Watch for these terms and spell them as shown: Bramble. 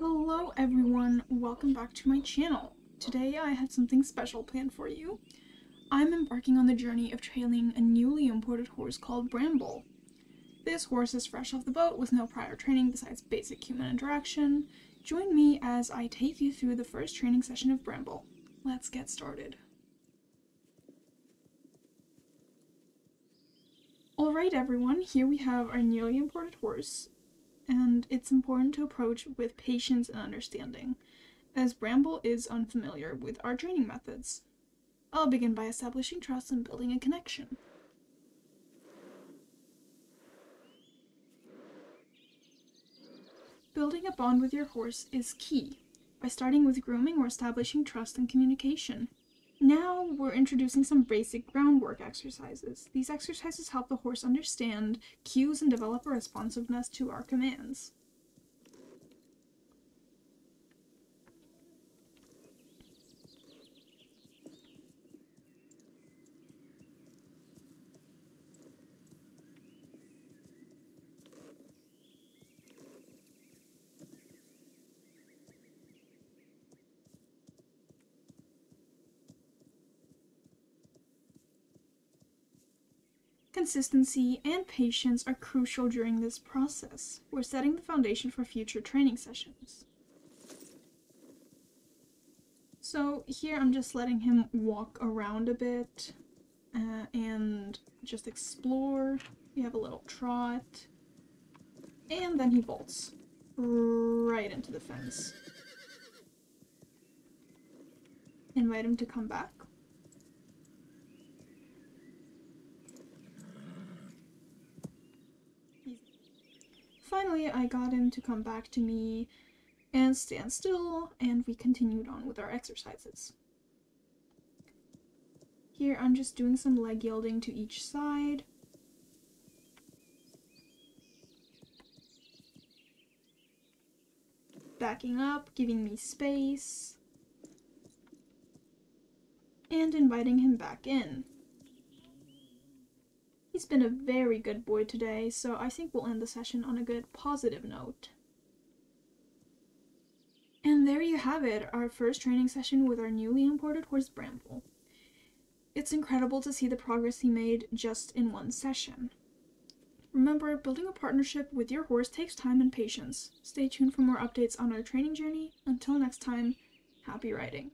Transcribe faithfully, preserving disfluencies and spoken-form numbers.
Hello everyone, welcome back to my channel. Today I had something special planned for you. I'm embarking on the journey of trailing a newly imported horse called Bramble. This horse is fresh off the boat with no prior training besides basic human interaction. Join me as I take you through the first training session of Bramble. Let's get started. Alright everyone, here we have our newly imported horse. And it's important to approach with patience and understanding, as Bramble is unfamiliar with our training methods. I'll begin by establishing trust and building a connection. Building a bond with your horse is key, by starting with grooming or establishing trust and communication. Now we're introducing some basic groundwork exercises. These exercises help the horse understand cues and develop a responsiveness to our commands. Consistency and patience are crucial during this process. We're setting the foundation for future training sessions. So here I'm just letting him walk around a bit uh, and just explore. We have a little trot. And then he bolts right into the fence. Invite him to come back. Finally, I got him to come back to me and stand still, and we continued on with our exercises. Here, I'm just doing some leg yielding to each side. Backing up, giving me space. And inviting him back in. He's been a very good boy today, so I think we'll end the session on a good positive note. And there you have it, our first training session with our newly imported horse Bramble. It's incredible to see the progress he made just in one session. Remember, building a partnership with your horse takes time and patience. Stay tuned for more updates on our training journey. Until next time, happy riding.